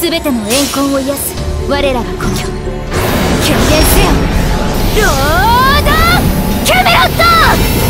全ての怨恨を癒す我らが故郷、虚言せよロード・キャメロット！